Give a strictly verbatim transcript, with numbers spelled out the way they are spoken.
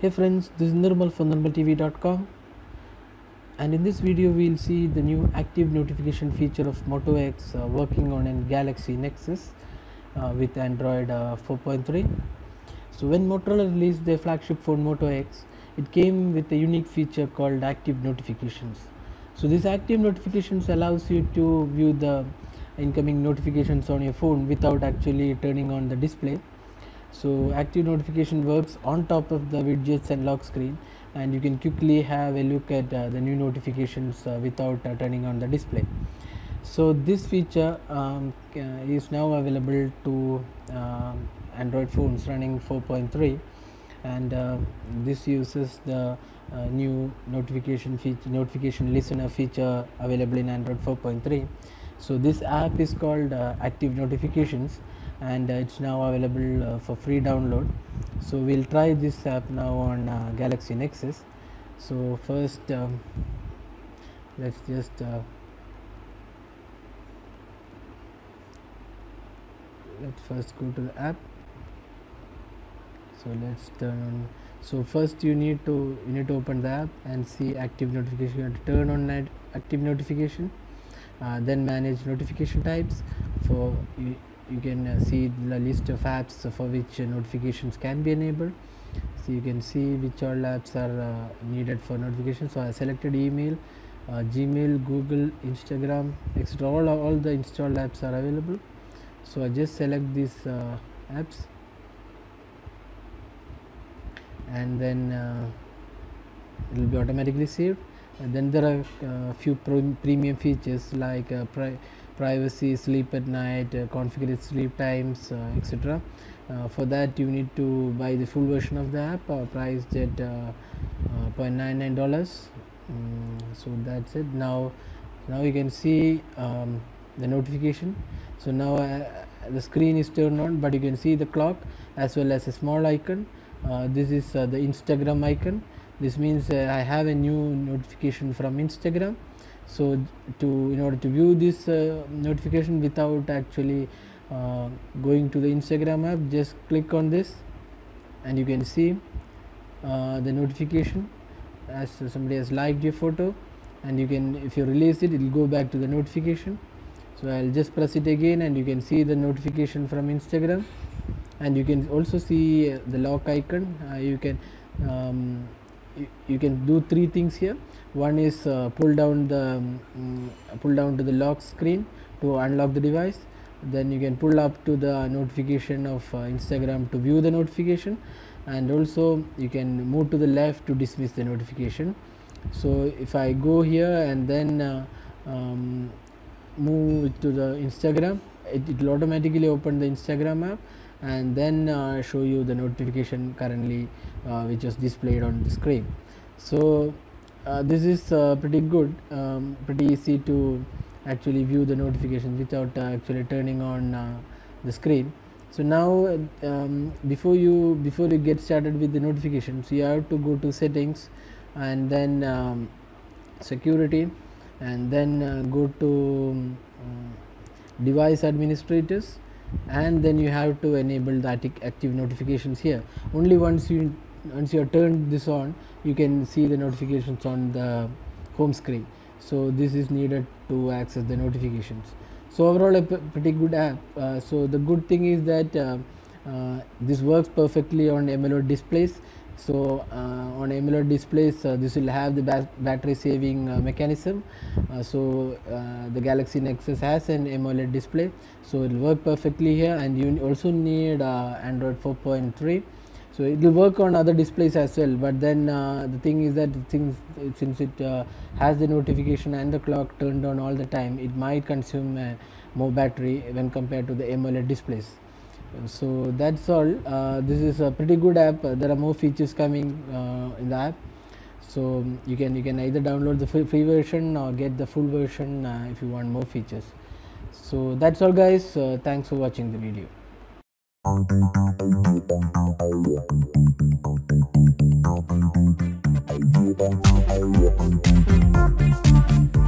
Hey friends, this is Nirmal from Nirmal T V dot com, and in this video we will see the new active notification feature of Moto X uh, working on a Galaxy Nexus uh, with Android uh, four point three. So when Motorola released their flagship phone Moto X, it came with a unique feature called active notifications. So this active notifications allows you to view the incoming notifications on your phone without actually turning on the display. So active notification works on top of the widgets and lock screen, and you can quickly have a look at uh, the new notifications uh, without uh, turning on the display. So this feature um, uh, is now available to uh, Android phones running four point three, and uh, this uses the uh, new notification feature, notification listener feature available in Android four point three. So this app is called uh, Active Notifications, and uh, it's now available uh, for free download. So we'll try this app now on uh, Galaxy Nexus. So first um, let's just uh, let's first go to the app. So let's turn on. So first you need to you need to open the app and see active notification. You have to turn on that active notification, uh, then manage notification types. For you, you can uh, see the list of apps uh, for which uh, notifications can be enabled. So you can see which all apps are uh, needed for notifications. So I selected email, uh, Gmail, Google, Instagram, et cetera. All, all the installed apps are available. So I just select these uh, apps, and then uh, it will be automatically saved. And then there are a uh, few pro premium features like uh, pri privacy, sleep at night, uh, configured sleep times, uh, et cetera. Uh, for that you need to buy the full version of the app, uh, priced at uh, uh, zero point nine nine dollars. Um, so that's it. Now, now you can see um, the notification. So now uh, the screen is turned on, but you can see the clock as well as a small icon. Uh, this is uh, the Instagram icon. This means uh, I have a new notification from Instagram. So to in order to view this uh, notification without actually uh, going to the Instagram app, just click on this, and you can see uh, the notification as somebody has liked your photo, and you can, if you release it, it will go back to the notification. So I'll just press it again, and you can see the notification from Instagram, and you can also see uh, the lock icon. Uh, you can um, You, you can do three things here. One is uh, pull down the um, pull down to the lock screen to unlock the device. Then you can pull up to the notification of uh, Instagram to view the notification, and also you can move to the left to dismiss the notification. So if I go here and then uh, um, move to the Instagram, it will automatically open the Instagram app and then uh, show you the notification currently uh, which is displayed on the screen. So uh, this is uh, pretty good, um, pretty easy to actually view the notifications without uh, actually turning on uh, the screen. So now um, before you before you get started with the notifications, you have to go to settings and then um, security, and then uh, go to um, device administrators, and then you have to enable the active notifications here. Only once you once you have turned this on, you can see the notifications on the home screen. So this is needed to access the notifications. So overall a pretty good app. Uh, so the good thing is that uh, uh, this works perfectly on AMOLED displays. So uh, on AMOLED displays, uh, this will have the ba battery saving uh, mechanism. Uh, so uh, the Galaxy Nexus has an AMOLED display, so it will work perfectly here. And you also need uh, Android four point three, so it will work on other displays as well. But then uh, the thing is that things, since it uh, has the notification and the clock turned on all the time, it might consume uh, more battery when compared to the AMOLED displays. So that's all. Uh, this is a pretty good app. Uh, there are more features coming uh, in the app, so you can you can either download the free version or get the full version uh, if you want more features. So that's all, guys. Uh, thanks for watching the video.